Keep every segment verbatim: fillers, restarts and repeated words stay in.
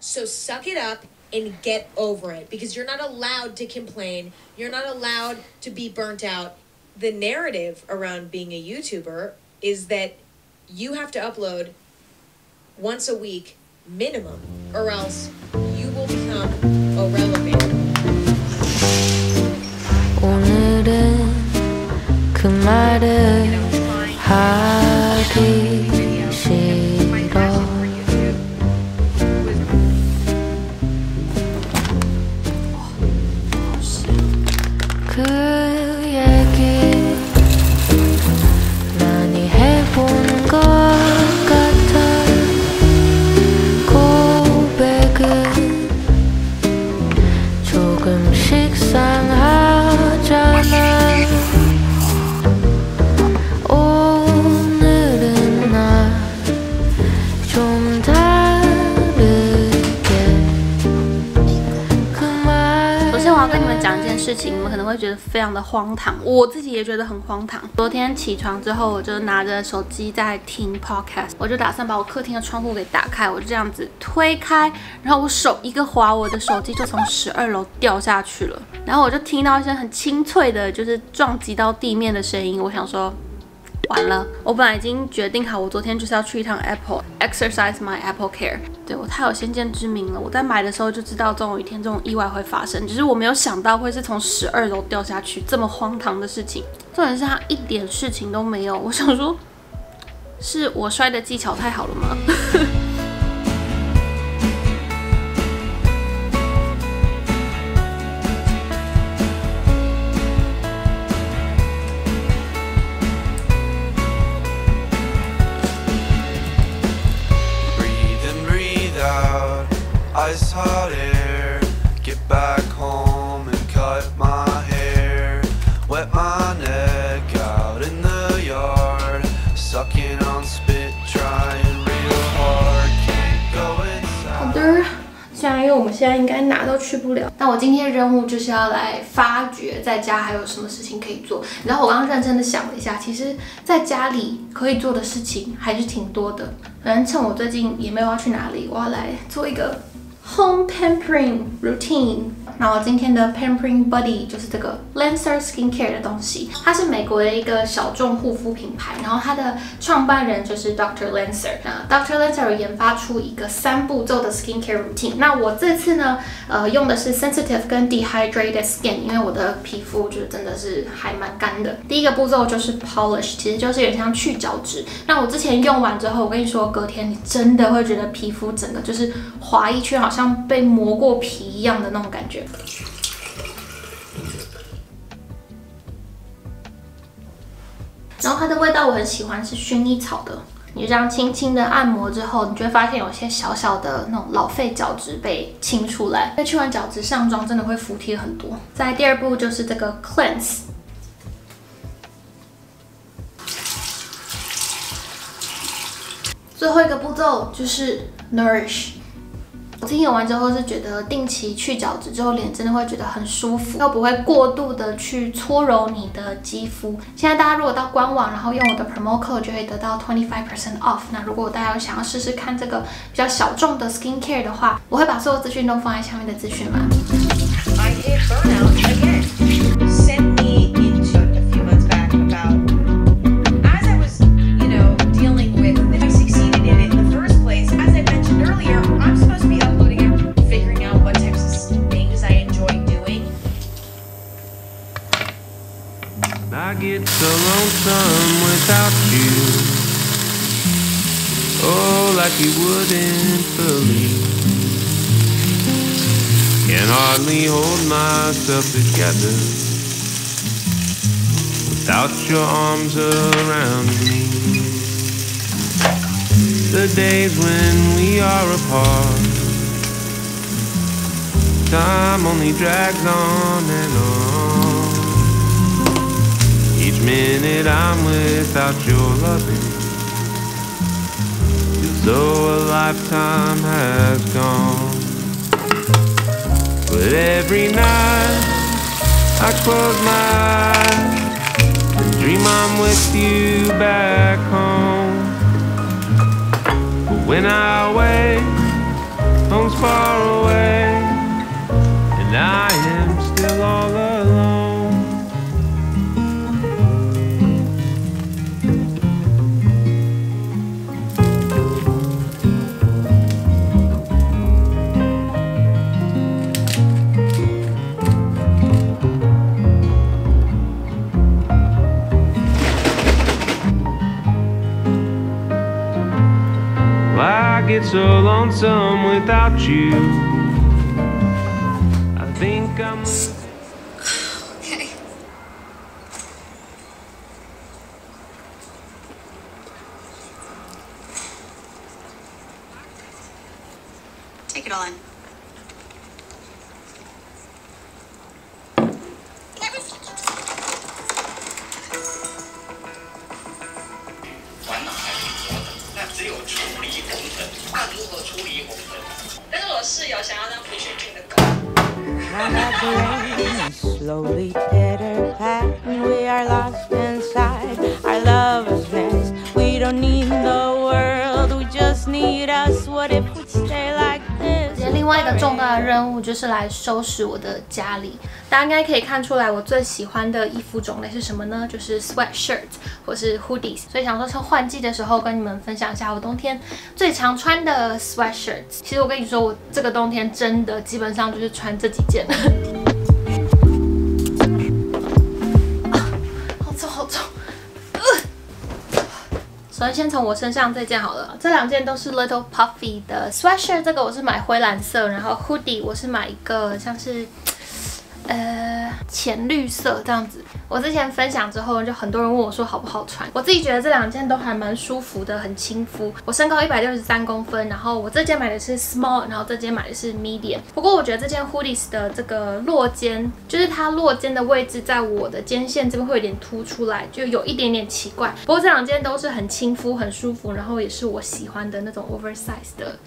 So suck it up and get over it, because you're not allowed to complain. You're not allowed to be burnt out. The narrative around being a YouTuber is that you have to upload once a week minimum, or else you will become irrelevant.事情你们可能会觉得非常的荒唐，我自己也觉得很荒唐。昨天起床之后，我就拿着手机在听 podcast， 我就打算把我客厅的窗户给打开，我就这样子推开，然后我手一个滑，我的手机就从十二楼掉下去了。然后我就听到一声很清脆的，就是撞击到地面的声音。我想说，完了，我本来已经决定好，我昨天就是要去一趟 Apple exercise my Apple Care。对，我太有先见之明了，我在买的时候就知道总有一天这种意外会发生，只是我没有想到会是从十二楼掉下去这么荒唐的事情。重点是他一点事情都没有，我想说，是我摔的技巧太好了吗？Hot air, get back home and cut my hair, wet my neck out in the yard, sucking on spit, trying real hard, can't go inside. 好的，虽然因为我们现在应该哪都去不了，但我今天的任务就是要来发掘在家还有什么事情可以做。然后我刚刚认真的想了一下，其实在家里可以做的事情还是挺多的。反正趁我最近也没有要去哪里，我要来做一个Home pampering routine， 然后今天的 pampering buddy 就是这个 Lancer skincare 的东西，它是美国的一个小众护肤品牌，然后它的创办人就是 doctor Lancer。那 doctor Lancer 研发出一个三步骤的 skincare routine。那我这次呢，呃，用的是 sensitive 跟 dehydrated skin， 因为我的皮肤就是真的是还蛮干的。第一个步骤就是 polish， 其实就是有点像去角质。那我之前用完之后，我跟你说，隔天你真的会觉得皮肤整个就是滑一圈，好像。像被磨过皮一样的那种感觉。然后它的味道我很喜欢，是薰衣草的。你就这样轻轻的按摩之后，你就会发现有些小小的那种老废角质被清出来。去完角质上妆真的会服帖很多。再来第二步就是这个 cleanse。最后一个步骤就是 nourish。我今天用完之后是觉得定期去角质之后，脸真的会觉得很舒服，又不会过度的去搓揉你的肌肤。现在大家如果到官网，然后用我的 promo code 就会得到twenty-five percent off。那如果大家想要试试看这个比较小众的 skincare 的话，我会把所有资讯都放在下面的资讯栏。Get so lonesome without you. Oh, like you wouldn't believe. Can hardly hold myself together without your arms around me. The days when we are apart, time only drags on and on. Each minute I'm without your loving, as though a lifetime has gone. But every night I close my eyes and dream I'm with you back home. But when I wake, home's far lonesome without you. I think I'm... Okay. Take it all in. Slowly pitter pat, we are lost inside our love's nest. We don't need the world, we just need us. What if we stay like this? 另外一个重大的任务就是来收拾我的家里。大家应该可以看出来，我最喜欢的衣服种类是什么呢？就是 sweatshirt 或是 hoodies。所以想说，趁换季的时候跟你们分享一下我冬天最常穿的 sweatshirt。其实我跟你说，我这个冬天真的基本上就是穿这几件。 首先，先从我身上这件好了，这两件都是 Little Puffy 的 sweatshirt， 这个我是买灰蓝色，然后 hoodie 我是买一个像是，呃，浅绿色这样子。我之前分享之后，就很多人问我说好不好穿，我自己觉得这两件都还蛮舒服的，很亲肤。我身高一百六十三公分，然后我这件买的是 small， 然后这件买的是 medium。不过我觉得这件 hoodies 的这个落肩，就是它落肩的位置在我的肩线这边会有点凸出来，就有一点点奇怪。不过这两件都是很亲肤、很舒服，然后也是我喜欢的那种 oversize 的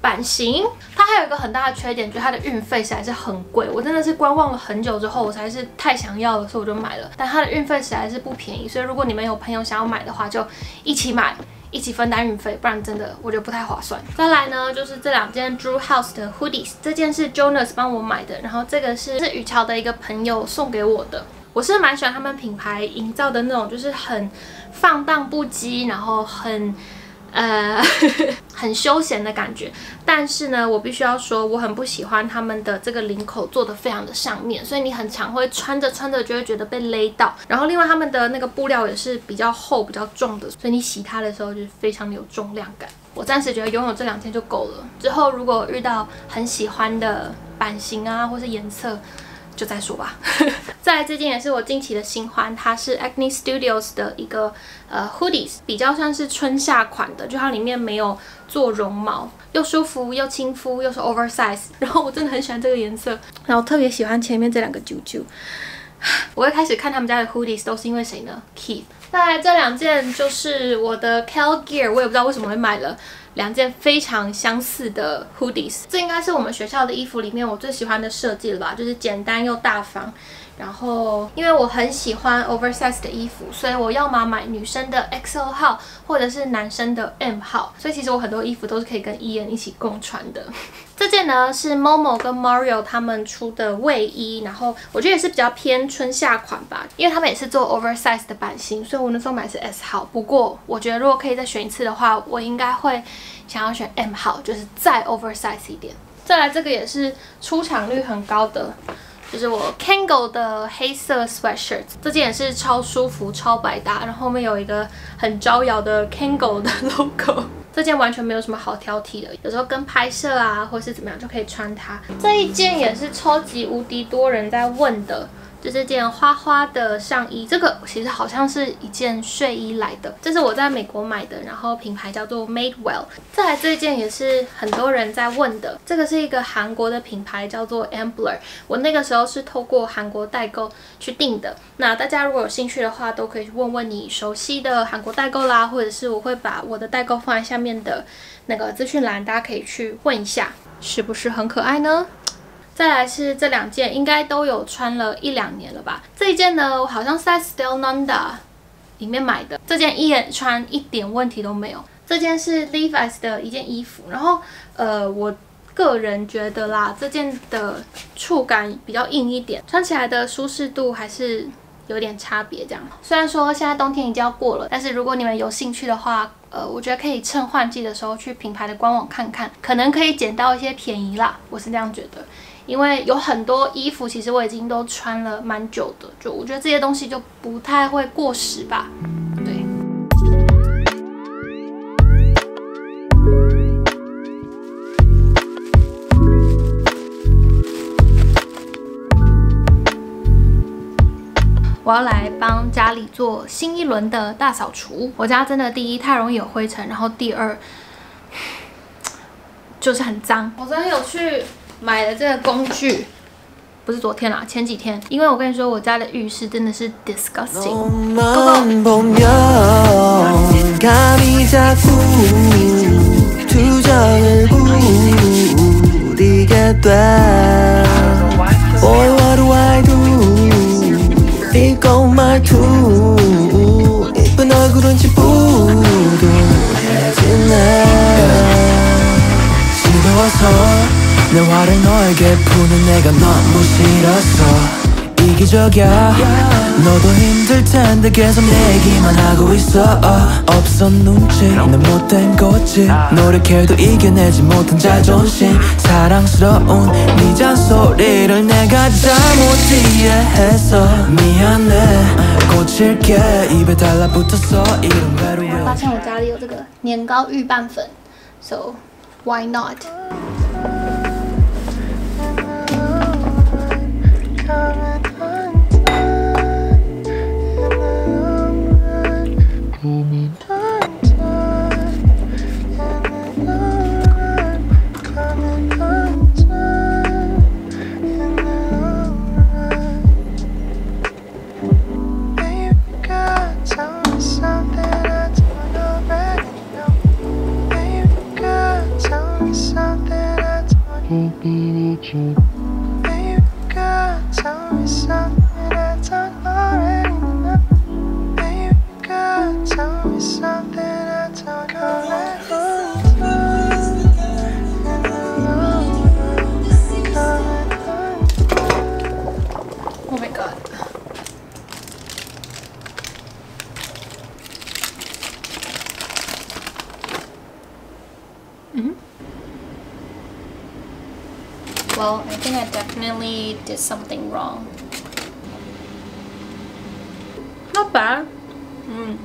版型。它还有一个很大的缺点，就是它的运费实在是很贵。我真的是观望了很久之后，我才是太想要了，所以我就买了。但它的运费实在是不便宜，所以如果你们有朋友想要买的话，就一起买，一起分担运费，不然真的我觉得不太划算。再来呢，就是这两件 Drew House 的 hoodies， 这件是 Jonas 帮我买的，然后这个是是雨乔的一个朋友送给我的。 我是蛮喜欢他们品牌营造的那种，就是很放荡不羁，然后很 呃，很休闲的感觉，但是呢，我必须要说，我很不喜欢他们的这个领口做的非常的上面，所以你很常会穿着穿着就会觉得被勒到。然后另外他们的那个布料也是比较厚、比较重的，所以你洗它的时候就是非常的有重量感。我暂时觉得拥有这两件就够了，之后如果遇到很喜欢的版型啊，或是颜色， 就再说吧。再来这件也是我近期的新欢，它是 Acne Studios 的一个呃 hoodies， 比较算是春夏款的，就它里面没有做绒毛，又舒服又亲肤，又是 oversize。然后我真的很喜欢这个颜色，然后特别喜欢前面这两个啾啾。我一开始看他们家的 hoodies 都是因为谁呢 ？Keith。再来这两件就是我的 Kel Gear， 我也不知道为什么会买了 两件非常相似的 hoodies， 这应该是我们学校的衣服里面我最喜欢的设计了吧，就是简单又大方。然后因为我很喜欢 oversize 的衣服，所以我要么买女生的 X O 号，或者是男生的 M 号，所以其实我很多衣服都是可以跟伊恩一起共穿的。这件呢是 MOMO 跟 Mario 他们出的卫衣，然后我觉得也是比较偏春夏款吧，因为他们也是做 oversize 的版型，所以我那时候买是 S 号。不过我觉得如果可以再选一次的话，我应该会 想要选 M 号，就是再 oversize 一点。再来这个也是出场率很高的，就是我 Kangol 的黑色 sweatshirt， 这件也是超舒服、超百搭，然后后面有一个很招摇的 Kangol 的 logo。 这件完全没有什么好挑剔的，有时候跟拍摄啊，或是怎么样就可以穿它。这一件也是超级无敌多人在问的， 就这件花花的上衣，这个其实好像是一件睡衣来的，这是我在美国买的，然后品牌叫做 Madewell。再来这件也是很多人在问的，这个是一个韩国的品牌叫做 Ambler， 我那个时候是透过韩国代购去订的。那大家如果有兴趣的话，都可以问问你熟悉的韩国代购啦，或者是我会把我的代购放在下面的那个资讯栏，大家可以去问一下，是不是很可爱呢？ 再来是这两件，应该都有穿了一两年了吧。这一件呢，我好像是在 Still Nanda 里面买的，这件一眼穿一点问题都没有。这件是 Levi's 的一件衣服，然后呃，我个人觉得啦，这件的触感比较硬一点，穿起来的舒适度还是有点差别。这样，虽然说现在冬天已经要过了，但是如果你们有兴趣的话， 呃，我觉得可以趁换季的时候去品牌的官网看看，可能可以捡到一些便宜啦，我是这样觉得。因为有很多衣服其实我已经都穿了蛮久的，就我觉得这些东西就不太会过时吧。我要来帮家里做新一轮的大扫除。我家真的第一太容易有灰尘，然后第二就是很脏。我昨天有去买了这个工具。 不是昨天啦，前几天，因为我跟你说，我家的浴室真的是 disgusting。내 화를 너에게 푸는 내가 너무 싫었어 이기적이야 너도 힘들 텐데 계속 내 얘기만 하고 있어 없어 눈치 난 못된 거지 노력해도 이겨내지 못한 자존심 사랑스러운 네 잔소리를 내가 잘못 이해해서 미안해 고칠게 입에 달라붙었어 이런 외로움 发现我家里有这个年糕预拌粉 So why not? Well, I think I definitely did something wrong. Not bad. Mm.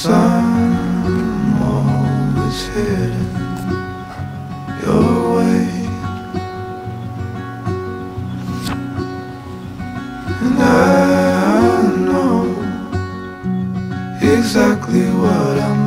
'Cause I'm always heading your way, and I know exactly what I'm